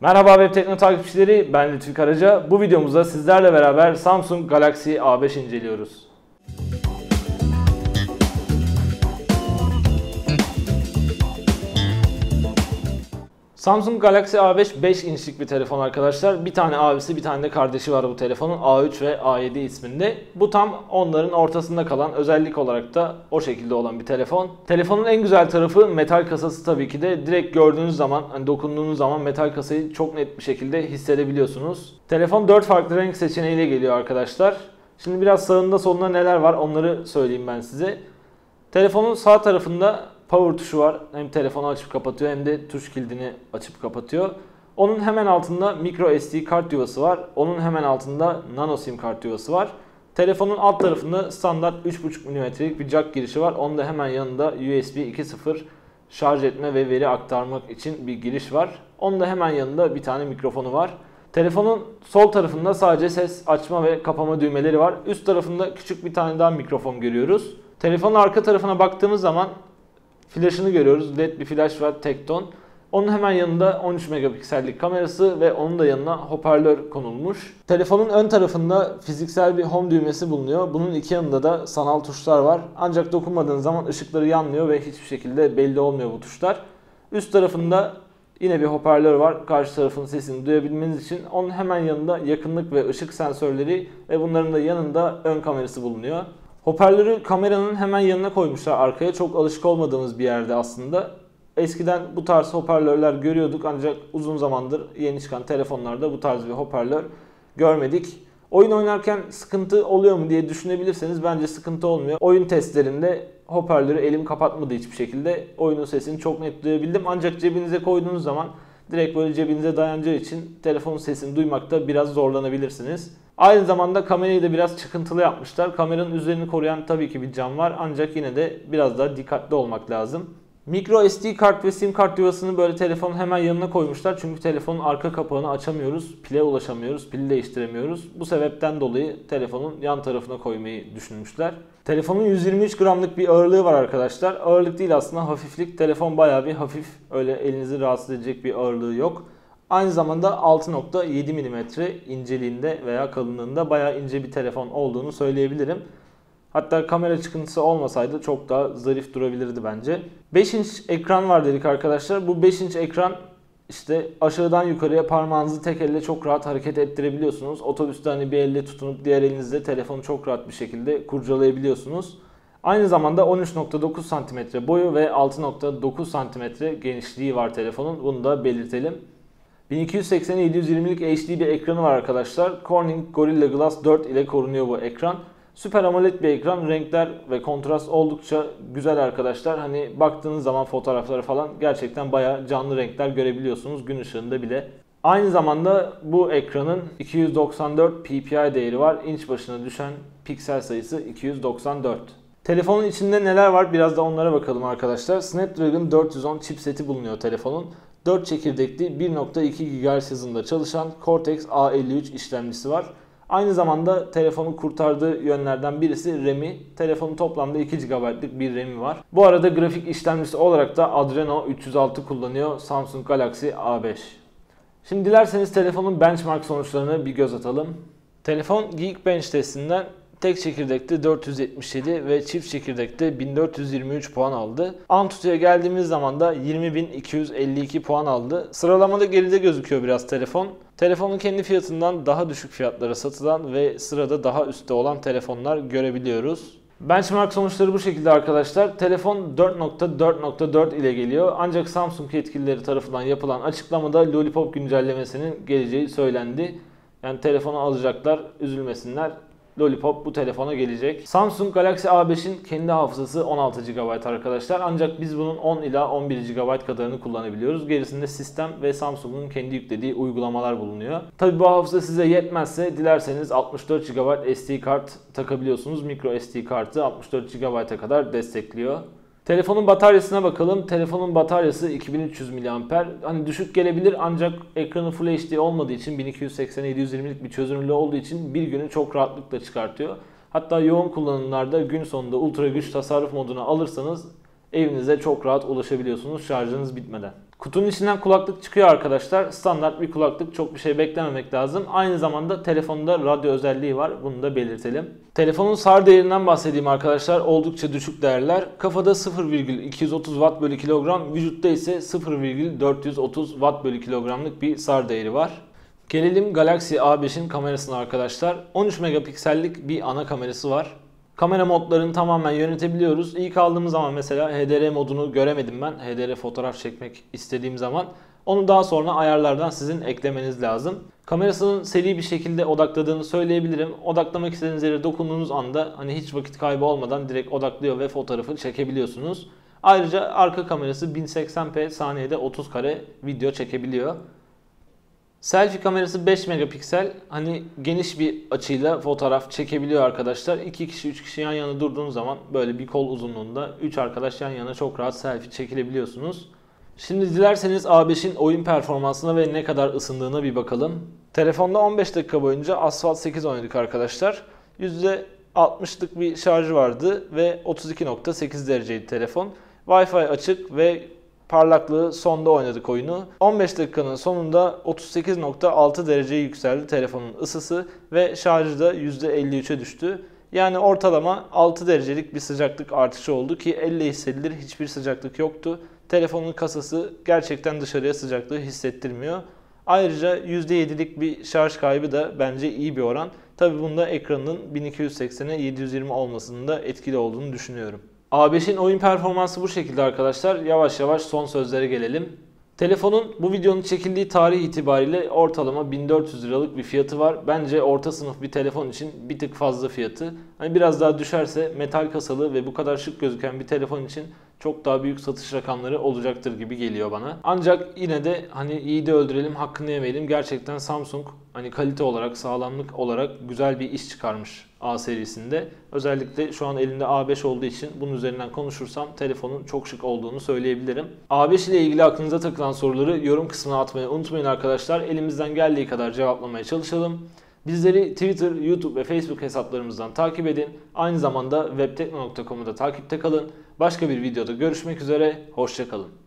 Merhaba Web Tekno takipçileri, ben Levent Karaca. Bu videomuzda sizlerle beraber Samsung Galaxy A5 inceliyoruz. Samsung Galaxy A5 5 inçlik bir telefon arkadaşlar. Bir tane abisi, bir tane de kardeşi var bu telefonun. A3 ve A7 isminde. Bu tam onların ortasında kalan, özellik olarak da o şekilde olan bir telefon. Telefonun en güzel tarafı metal kasası tabii ki de. Direkt gördüğünüz zaman, hani dokunduğunuz zaman metal kasayı çok net bir şekilde hissedebiliyorsunuz. Telefon 4 farklı renk seçeneğiyle geliyor arkadaşlar. Şimdi biraz sağında solunda neler var onları söyleyeyim ben size. Telefonun sağ tarafında power tuşu var. Hem telefonu açıp kapatıyor hem de tuş kilidini açıp kapatıyor. Onun hemen altında micro SD kart yuvası var. Onun hemen altında nano sim kart yuvası var. Telefonun alt tarafında standart 3.5 mm'lik bir jack girişi var. Onun da hemen yanında USB 2.0 şarj etme ve veri aktarmak için bir giriş var. Onun da hemen yanında bir tane mikrofonu var. Telefonun sol tarafında sadece ses açma ve kapama düğmeleri var. Üst tarafında küçük bir tane daha mikrofon görüyoruz. Telefonun arka tarafına baktığımız zaman flaşını görüyoruz. LED bir flaş var, tek ton. Onun hemen yanında 13 megapiksellik kamerası ve onun da yanına hoparlör konulmuş. Telefonun ön tarafında fiziksel bir home düğmesi bulunuyor. Bunun iki yanında da sanal tuşlar var. Ancak dokunmadığınız zaman ışıkları yanmıyor ve hiçbir şekilde belli olmuyor bu tuşlar. Üst tarafında yine bir hoparlör var. Karşı tarafın sesini duyabilmeniz için. Onun hemen yanında yakınlık ve ışık sensörleri ve bunların da yanında ön kamerası bulunuyor. Hoparlörü kameranın hemen yanına koymuşlar arkaya. Çok alışık olmadığımız bir yerde aslında. Eskiden bu tarz hoparlörler görüyorduk ancak uzun zamandır yeni çıkan telefonlarda bu tarz bir hoparlör görmedik. Oyun oynarken sıkıntı oluyor mu diye düşünebilirseniz bence sıkıntı olmuyor. Oyun testlerinde hoparlörü elim kapatmadı hiçbir şekilde. Oyunun sesini çok net duyabildim ancak cebinize koyduğunuz zaman direkt böyle cebinize dayanacağı için telefonun sesini duymakta biraz zorlanabilirsiniz. Aynı zamanda kamerayı da biraz çıkıntılı yapmışlar. Kameranın üzerini koruyan tabii ki bir cam var ancak yine de biraz daha dikkatli olmak lazım. Micro SD kart ve sim kart yuvasını böyle telefonun hemen yanına koymuşlar. Çünkü telefonun arka kapağını açamıyoruz, pile ulaşamıyoruz, pili değiştiremiyoruz. Bu sebepten dolayı telefonun yan tarafına koymayı düşünmüşler. Telefonun 123 gramlık bir ağırlığı var arkadaşlar. Ağırlık değil aslında, hafiflik. Telefon bayağı bir hafif, öyle elinizi rahatsız edecek bir ağırlığı yok. Aynı zamanda 6.7 mm inceliğinde veya kalınlığında bayağı ince bir telefon olduğunu söyleyebilirim. Hatta kamera çıkıntısı olmasaydı çok daha zarif durabilirdi bence. 5 inç ekran var dedik arkadaşlar. Bu 5 inç ekran işte aşağıdan yukarıya parmağınızı tek elle çok rahat hareket ettirebiliyorsunuz. Otobüste hani bir elle tutunup diğer elinizle telefonu çok rahat bir şekilde kurcalayabiliyorsunuz. Aynı zamanda 13.9 cm boyu ve 6.9 cm genişliği var telefonun. Bunu da belirtelim. 1280x720'lik HD bir ekranı var arkadaşlar. Corning Gorilla Glass 4 ile korunuyor bu ekran. Süper AMOLED bir ekran. Renkler ve kontrast oldukça güzel arkadaşlar. Hani baktığınız zaman fotoğraflara falan gerçekten bayağı canlı renkler görebiliyorsunuz gün ışığında bile. Aynı zamanda bu ekranın 294 ppi değeri var. İnç başına düşen piksel sayısı 294. Telefonun içinde neler var biraz da onlara bakalım arkadaşlar. Snapdragon 410 chipseti bulunuyor telefonun. 4 çekirdekli 1.2 GHz hızında çalışan Cortex-A53 işlemcisi var. Aynı zamanda telefonu kurtardığı yönlerden birisi RAM'i. Telefonun toplamda 2 GB'lık bir RAM'i var. Bu arada grafik işlemcisi olarak da Adreno 306 kullanıyor Samsung Galaxy A5. Şimdi dilerseniz telefonun benchmark sonuçlarına bir göz atalım. Telefon Geekbench testinden tek çekirdekte 477 ve çift çekirdekte 1423 puan aldı. Antutu'ya geldiğimiz zaman da 20.252 puan aldı. Sıralamada geride gözüküyor biraz telefon. Telefonun kendi fiyatından daha düşük fiyatlara satılan ve sırada daha üstte olan telefonlar görebiliyoruz. Benchmark sonuçları bu şekilde arkadaşlar. Telefon 4.4.4 ile geliyor. Ancak Samsung yetkilileri tarafından yapılan açıklamada Lollipop güncellemesinin geleceği söylendi. Yani telefonu alacaklar, üzülmesinler. Lollipop bu telefona gelecek. Samsung Galaxy A5'in kendi hafızası 16 GB arkadaşlar. Ancak biz bunun 10 ila 11 GB kadarını kullanabiliyoruz. Gerisinde sistem ve Samsung'un kendi yüklediği uygulamalar bulunuyor. Tabii bu hafıza size yetmezse dilerseniz 64 GB SD kart takabiliyorsunuz. Micro SD kartı 64 GB'a kadar destekliyor. Telefonun bataryasına bakalım. Telefonun bataryası 2300 mAh. Hani düşük gelebilir ancak ekranı Full HD olmadığı için 1280x720'lik bir çözünürlüğü olduğu için bir günü çok rahatlıkla çıkartıyor. Hatta yoğun kullanımlarda gün sonunda ultra güç tasarruf moduna alırsanız evinize çok rahat ulaşabiliyorsunuz şarjınız bitmeden. Kutunun içinden kulaklık çıkıyor arkadaşlar. Standart bir kulaklık, çok bir şey beklememek lazım. Aynı zamanda telefonda radyo özelliği var. Bunu da belirtelim. Telefonun SAR değerinden bahsedeyim arkadaşlar. Oldukça düşük değerler. Kafada 0,230 Watt bölü kilogram, vücutta ise 0,430 Watt bölü kilogramlık bir SAR değeri var. Gelelim Galaxy A5'in kamerasına arkadaşlar. 13 megapiksellik bir ana kamerası var. Kamera modlarını tamamen yönetebiliyoruz. İlk aldığımız zaman mesela HDR modunu göremedim ben. HDR fotoğraf çekmek istediğim zaman. Onu daha sonra ayarlardan sizin eklemeniz lazım. Kamerasının seri bir şekilde odakladığını söyleyebilirim. Odaklamak istediğiniz yere dokunduğunuz anda hani hiç vakit kaybı olmadan direkt odaklıyor ve fotoğrafı çekebiliyorsunuz. Ayrıca arka kamerası 1080p saniyede 30 kare video çekebiliyor. Selfie kamerası 5 megapiksel, hani geniş bir açıyla fotoğraf çekebiliyor arkadaşlar. 2 kişi 3 kişi yan yana durduğunuz zaman böyle bir kol uzunluğunda 3 arkadaş yan yana çok rahat selfie çekilebiliyorsunuz. Şimdi dilerseniz A5'in oyun performansına ve ne kadar ısındığına bir bakalım. Telefonda 15 dakika boyunca Asphalt 8 oynadık arkadaşlar. %60'lık bir şarjı vardı ve 32.8 dereceydi telefon. Wi-Fi açık ve parlaklığı sonda oynadık oyunu. 15 dakikanın sonunda 38.6 dereceye yükseldi telefonun ısısı ve şarjı da %53'e düştü. Yani ortalama 6 derecelik bir sıcaklık artışı oldu ki elle hissedilir hiçbir sıcaklık yoktu. Telefonun kasası gerçekten dışarıya sıcaklığı hissettirmiyor. Ayrıca %7'lik bir şarj kaybı da bence iyi bir oran. Tabii bunda ekranının 1280'e 720 olmasının da etkili olduğunu düşünüyorum. A5'in oyun performansı bu şekilde arkadaşlar. Yavaş yavaş son sözlere gelelim. Telefonun bu videonun çekildiği tarih itibariyle ortalama 1400 liralık bir fiyatı var. Bence orta sınıf bir telefon için bir tık fazla fiyatı. Hani biraz daha düşerse metal kasalı ve bu kadar şık gözüken bir telefon için çok daha büyük satış rakamları olacaktır gibi geliyor bana. Ancak yine de hani iyi de öldürelim, hakkını yemeyelim. Gerçekten Samsung hani kalite olarak, sağlamlık olarak güzel bir iş çıkarmış A serisinde. Özellikle şu an elimde A5 olduğu için bunun üzerinden konuşursam telefonun çok şık olduğunu söyleyebilirim. A5 ile ilgili aklınıza takılan soruları yorum kısmına atmayı unutmayın arkadaşlar. Elimizden geldiği kadar cevaplamaya çalışalım. Bizleri Twitter, YouTube ve Facebook hesaplarımızdan takip edin. Aynı zamanda webtekno.com'da takipte kalın. Başka bir videoda görüşmek üzere. Hoşça kalın.